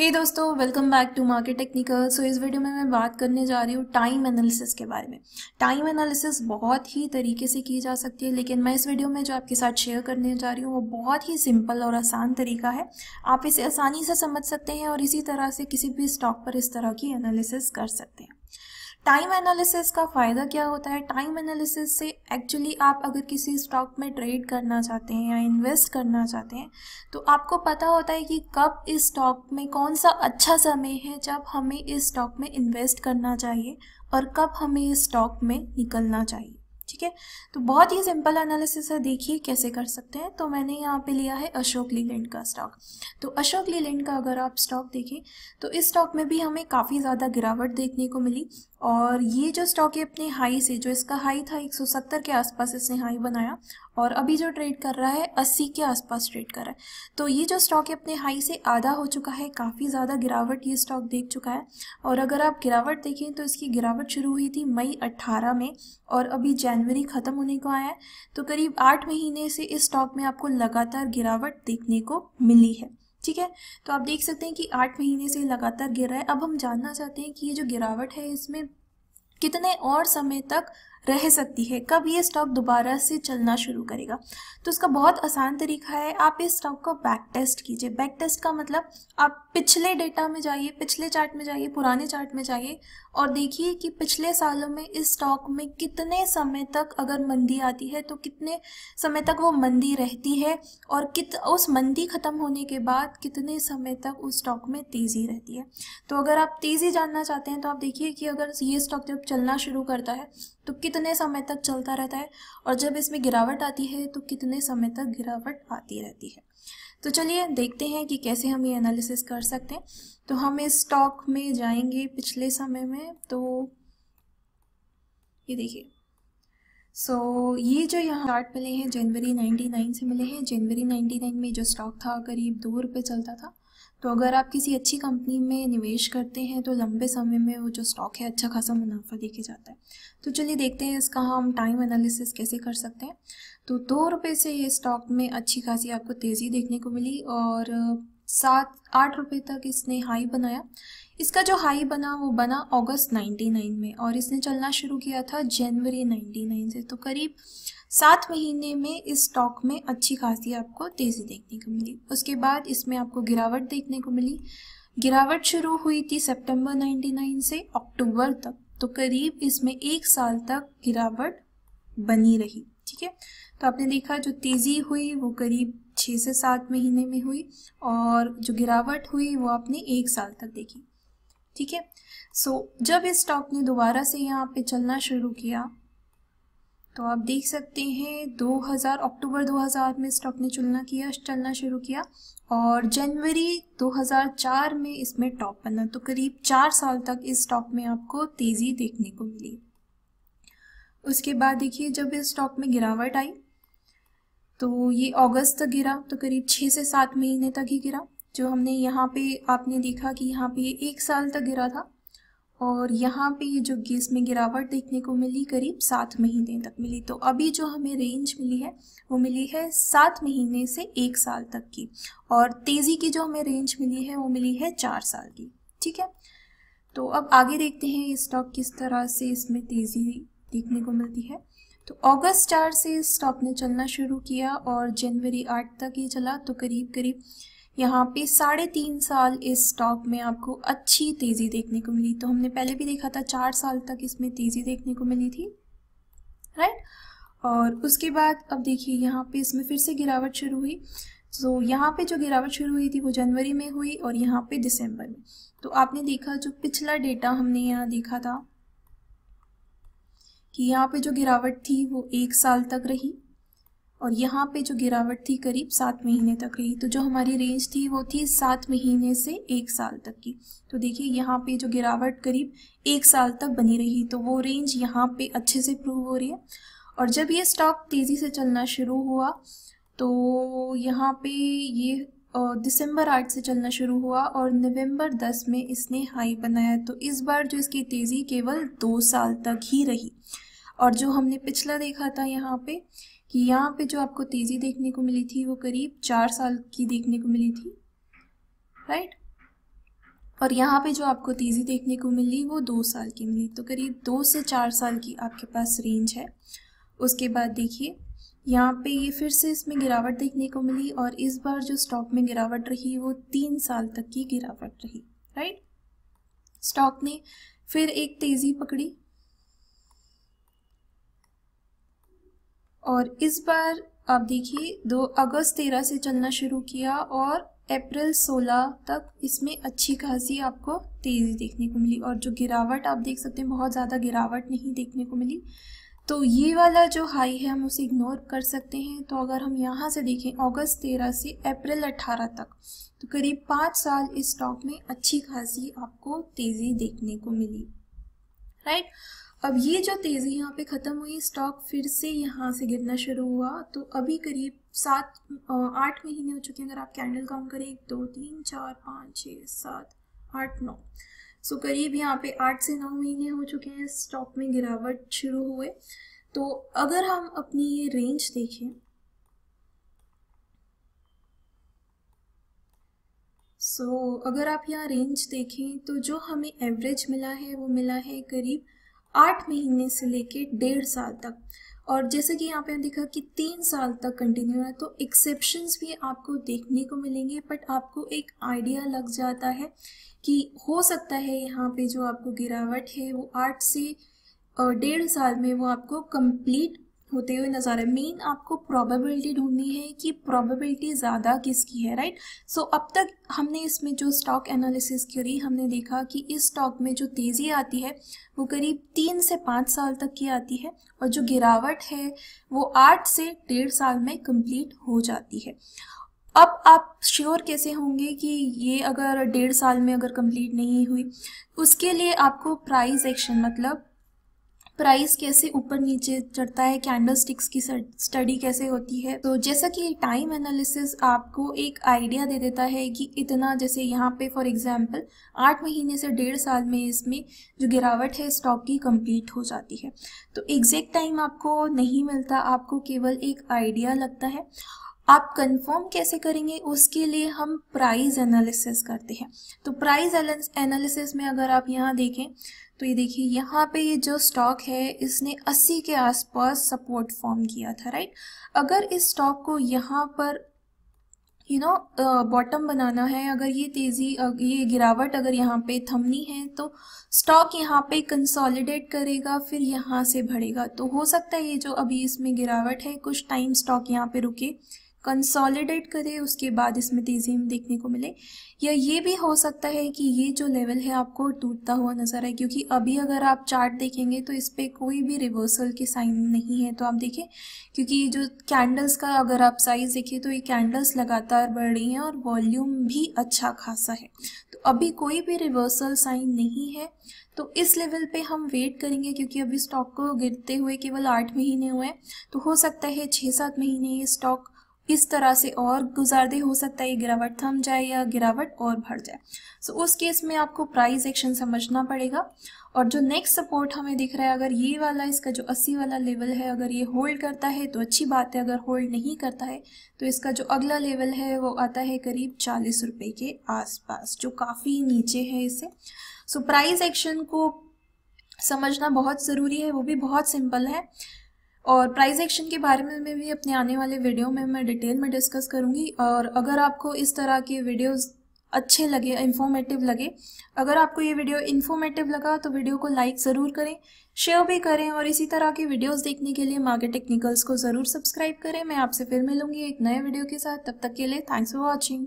हे दोस्तों, welcome back to market technical. So इस video में मैं बात करने जा रही हूँ टाइम एनालिसिस के बारे में। टाइम एनालिसिस बहुत ही तरीके से की जा सकती है, लेकिन मैं इस वीडियो में जो आपके साथ शेयर करने जा रही हूँ वो बहुत ही सिंपल और आसान तरीका है। आप इसे आसानी से समझ सकते हैं और इसी तरह से किसी भी स्टॉक पर इस तरह की एनालिसिस कर सकते हैं। टाइम एनालिसिस का फ़ायदा क्या होता है? टाइम एनालिसिस से एक्चुअली आप अगर किसी स्टॉक में ट्रेड करना चाहते हैं या इन्वेस्ट करना चाहते हैं तो आपको पता होता है कि कब इस स्टॉक में कौन सा अच्छा समय है जब हमें इस स्टॉक में इन्वेस्ट करना चाहिए और कब हमें इस स्टॉक में निकलना चाहिए। ठीक है, तो बहुत ही सिंपल एनालिसिस है, देखिए कैसे कर सकते हैं। तो मैंने यहाँ पे लिया है अशोक लीलैंड का स्टॉक। तो अशोक लीलैंड का अगर आप स्टॉक देखें तो इस स्टॉक में भी हमें काफ़ी ज़्यादा गिरावट देखने को मिली और ये जो स्टॉक है अपने हाई से, जो इसका हाई था 170 के आसपास इसने हाई बनाया और अभी जो ट्रेड कर रहा है 80 के आसपास ट्रेड कर रहा है। तो ये जो स्टॉक है अपने हाई से आधा हो चुका है, काफ़ी ज़्यादा गिरावट ये स्टॉक देख चुका है। और अगर आप गिरावट देखें तो इसकी गिरावट शुरू हुई थी मई 18 में और अभी जनवरी ख़त्म होने को आया है, तो करीब 8 महीने से इस स्टॉक में आपको लगातार गिरावट देखने को मिली है। ठीक है, तो आप देख सकते हैं कि 8 महीने से लगातार गिर रहा है। अब हम जानना चाहते हैं कि ये जो गिरावट है इसमें कितने और समय तक रह सकती है, कब ये स्टॉक दोबारा से चलना शुरू करेगा। तो इसका बहुत आसान तरीका है, आप इस स्टॉक को बैक टेस्ट कीजिए। बैक टेस्ट का मतलब आप पिछले डेटा में जाइए, पिछले चार्ट में जाइए, पुराने चार्ट में जाइए और देखिए कि पिछले सालों में इस स्टॉक में कितने समय तक अगर मंदी आती है तो कितने समय तक वो मंदी रहती है और उस मंदी ख़त्म होने के बाद कितने समय तक उस स्टॉक में तेज़ी रहती है। तो अगर आप तेज़ी जानना चाहते हैं तो आप देखिए कि अगर ये स्टॉक जब चलना शुरू करता है तो कितने समय तक चलता रहता है और जब इसमें गिरावट आती है तो कितने समय तक गिरावट आती रहती है। तो चलिए देखते हैं कि कैसे हम ये एनालिसिस कर सकते हैं। तो हम इस स्टॉक में जाएंगे पिछले समय में, तो ये देखिए। सो ये जो यहाँ चार्ट मिले हैं जनवरी 99 से मिले हैं। जनवरी 99 में जो स्टॉक था करीब ₹2 चलता था। तो अगर आप किसी अच्छी कंपनी में निवेश करते हैं तो लंबे समय में वो जो स्टॉक है अच्छा खासा मुनाफा देके जाता है। तो चलिए देखते हैं इसका हम टाइम एनालिसिस कैसे कर सकते हैं। तो ₹2 से ये स्टॉक में अच्छी खासी आपको तेज़ी देखने को मिली और 7-8 रुपये तक इसने हाई बनाया। इसका जो हाई बना वो बना अगस्त 99 में और इसने चलना शुरू किया था जनवरी 99 से। तो करीब 7 महीने में इस स्टॉक में अच्छी खासी आपको तेज़ी देखने को मिली। उसके बाद इसमें आपको गिरावट देखने को मिली। गिरावट शुरू हुई थी सितंबर 99 से अक्टूबर तक, तो करीब इसमें 1 साल तक गिरावट बनी रही। ठीक है, तो आपने देखा जो तेज़ी हुई वो करीब 6 से 7 महीने में हुई और जो गिरावट हुई वो आपने 1 साल तक देखी। ठीक है, सो जब इस स्टॉक ने दोबारा से यहाँ पे चलना शुरू किया तो आप देख सकते हैं अक्टूबर 2000 में स्टॉक ने चलना शुरू किया और जनवरी 2004 में इसमें टॉप बना। तो करीब 4 साल तक इस स्टॉक में आपको तेज़ी देखने को मिली। उसके बाद देखिए जब इस स्टॉक में गिरावट आई तो ये अगस्त तक गिरा, तो करीब 6 से 7 महीने तक ही गिरा। जो हमने यहाँ पे आपने देखा कि यहाँ पे ये 1 साल तक गिरा था और यहाँ पे ये जो इसमें गिरावट देखने को मिली करीब 7 महीने तक मिली। तो अभी जो हमें रेंज मिली है वो मिली है 7 महीने से 1 साल तक की और तेज़ी की जो हमें रेंज मिली है वो मिली है 4 साल की। ठीक है, तो अब आगे देखते हैं इस स्टॉक किस तरह से इसमें तेज़ी देखने को मिलती है। तो अगस्त 4 से स्टॉक ने चलना शुरू किया और जनवरी 8 तक ही चला। तो करीब यहाँ पे 3.5 साल इस स्टॉक में आपको अच्छी तेज़ी देखने को मिली। तो हमने पहले भी देखा था 4 साल तक इसमें तेज़ी देखने को मिली थी, राइट। और उसके बाद अब देखिए यहाँ पे इसमें फिर से गिरावट शुरू हुई। तो यहाँ पे जो गिरावट शुरू हुई थी वो जनवरी में हुई और यहाँ पे दिसंबर में। तो आपने देखा जो पिछला डेटा हमने यहाँ देखा था कि यहाँ पे जो गिरावट थी वो 1 साल तक रही और यहाँ पे जो गिरावट थी करीब 7 महीने तक रही। तो जो हमारी रेंज थी वो थी 7 महीने से 1 साल तक की। तो देखिए यहाँ पे जो गिरावट करीब 1 साल तक बनी रही तो वो रेंज यहाँ पे अच्छे से प्रूव हो रही है। और जब ये स्टॉक तेज़ी से चलना शुरू हुआ तो यहाँ पे ये दिसंबर 8 से चलना शुरू हुआ और नवंबर 10 में इसने हाई बनाया। तो इस बार जो इसकी तेज़ी केवल 2 साल तक ही रही। और जो हमने पिछला देखा था यहाँ पे कि यहाँ पे जो आपको तेज़ी देखने को मिली थी वो करीब 4 साल की देखने को मिली थी, राइट। और यहाँ पे जो आपको तेज़ी देखने को मिली वो 2 साल की मिली। तो करीब 2 से 4 साल की आपके पास रेंज है। उसके बाद देखिए यहाँ पे ये फिर से इसमें गिरावट देखने को मिली और इस बार जो स्टॉक में गिरावट रही वो 3 साल तक की गिरावट रही, राइट। स्टॉक ने फिर एक तेज़ी पकड़ी और इस बार आप देखिए 2 अगस्त 2013 से चलना शुरू किया और अप्रैल 2016 तक इसमें अच्छी खासी आपको तेज़ी देखने को मिली और जो गिरावट आप देख सकते हैं बहुत ज़्यादा गिरावट नहीं देखने को मिली। तो ये वाला जो हाई है हम उसे इग्नोर कर सकते हैं। तो अगर हम यहाँ से देखें अगस्त 2013 से अप्रैल 2018 तक, तो करीब 5 साल इस स्टॉक में अच्छी खासी आपको तेज़ी देखने को मिली, राइट। अब ये जो तेज़ी यहाँ पे ख़त्म हुई, स्टॉक फिर से यहाँ से गिरना शुरू हुआ। तो अभी करीब 7-8 महीने हो चुके हैं। अगर आप कैंडल काउंट करें 1, 2, 3, 4, 5, 6, 7, 8, 9, सो करीब यहाँ पे 8 से 9 महीने हो चुके हैं स्टॉक में गिरावट शुरू हुए। तो अगर हम अपनी ये रेंज देखें, अगर आप यहाँ रेंज देखें तो जो हमें एवरेज मिला है वो मिला है करीब 8 महीने से लेके 1.5 साल तक। और जैसे कि यहाँ पे देखा कि 3 साल तक कंटिन्यू है। तो एक्सेप्शंस भी आपको देखने को मिलेंगे, बट आपको एक आइडिया लग जाता है कि हो सकता है यहाँ पे जो आपको गिरावट है वो 8 से 1.5 साल में वो आपको कंप्लीट होते हुए नज़र आए। मेन आपको प्रोबेबिलिटी ढूंढनी है कि प्रोबेबिलिटी ज़्यादा किसकी है, राइट। सो अब तक हमने इसमें जो स्टॉक एनालिसिस करी हमने देखा कि इस स्टॉक में जो तेज़ी आती है वो करीब 3 से 5 साल तक की आती है और जो गिरावट है वो 8 से 1.5 साल में कंप्लीट हो जाती है। अब आप श्योर कैसे होंगे कि ये अगर 1.5 साल में अगर कंप्लीट नहीं हुई, उसके लिए आपको प्राइस एक्शन मतलब प्राइस कैसे ऊपर नीचे चढ़ता है, कैंडलस्टिक्स की स्टडी कैसे होती है। तो जैसा कि टाइम एनालिसिस आपको एक आइडिया दे देता है कि इतना, जैसे यहाँ पे फॉर एग्जांपल 8 महीने से 1.5 साल में इसमें जो गिरावट है स्टॉक की कंप्लीट हो जाती है। तो एग्जैक्ट टाइम आपको नहीं मिलता, आपको केवल एक आइडिया लगता है। आप कंफर्म कैसे करेंगे उसके लिए हम प्राइस एनालिसिस करते हैं। तो प्राइस एनालिसिस में अगर आप यहाँ देखें तो ये देखिए यहाँ पे ये जो स्टॉक है इसने 80 के आसपास सपोर्ट फॉर्म किया था, राइट। अगर इस स्टॉक को यहाँ पर बॉटम बनाना है, अगर ये तेज़ी ये गिरावट अगर यहाँ पे थमनी है तो स्टॉक यहाँ पे कंसोलिडेट करेगा फिर यहाँ से बढ़ेगा। तो हो सकता है ये जो अभी इसमें गिरावट है कुछ टाइम स्टॉक यहाँ पे रुके कंसोलिडेट करे, उसके बाद इसमें तेज़ी में देखने को मिले। या ये भी हो सकता है कि ये जो लेवल है आपको टूटता हुआ नजर आए, क्योंकि अभी अगर आप चार्ट देखेंगे तो इस पर कोई भी रिवर्सल के साइन नहीं है। तो आप देखें क्योंकि जो कैंडल्स का अगर आप साइज देखें तो ये कैंडल्स लगातार बढ़ रही हैं और वॉल्यूम भी अच्छा खासा है। तो अभी कोई भी रिवर्सल साइन नहीं है। तो इस लेवल पे हम वेट करेंगे क्योंकि अभी स्टॉक को गिरते हुए केवल 8 महीने हुए हैं। तो हो सकता है 6-7 महीने ये स्टॉक इस तरह से और गुजार दे, हो सकता है गिरावट थम जाए या गिरावट और बढ़ जाए। सो उस केस में आपको प्राइस एक्शन समझना पड़ेगा। और जो नेक्स्ट सपोर्ट हमें दिख रहा है, अगर ये वाला इसका जो 80 वाला लेवल है अगर ये होल्ड करता है तो अच्छी बात है, अगर होल्ड नहीं करता है तो इसका जो अगला लेवल है वो आता है करीब 40 रुपये के आसपास, जो काफ़ी नीचे है इससे। सो प्राइस एक्शन को समझना बहुत ज़रूरी है, वो भी बहुत सिंपल है। और प्राइस एक्शन के बारे में भी अपने आने वाले वीडियो में मैं डिटेल में डिस्कस करूंगी। और अगर आपको इस तरह के वीडियोस अच्छे लगे, इन्फॉर्मेटिव लगे, अगर आपको ये वीडियो इन्फॉर्मेटिव लगा तो वीडियो को लाइक ज़रूर करें, शेयर भी करें और इसी तरह के वीडियोस देखने के लिए मार्केट टेक्निकल्स को ज़रूर सब्सक्राइब करें। मैं आपसे फिर मिलूंगी एक नए वीडियो के साथ, तब तक के लिए थैंक्स फॉर वॉचिंग।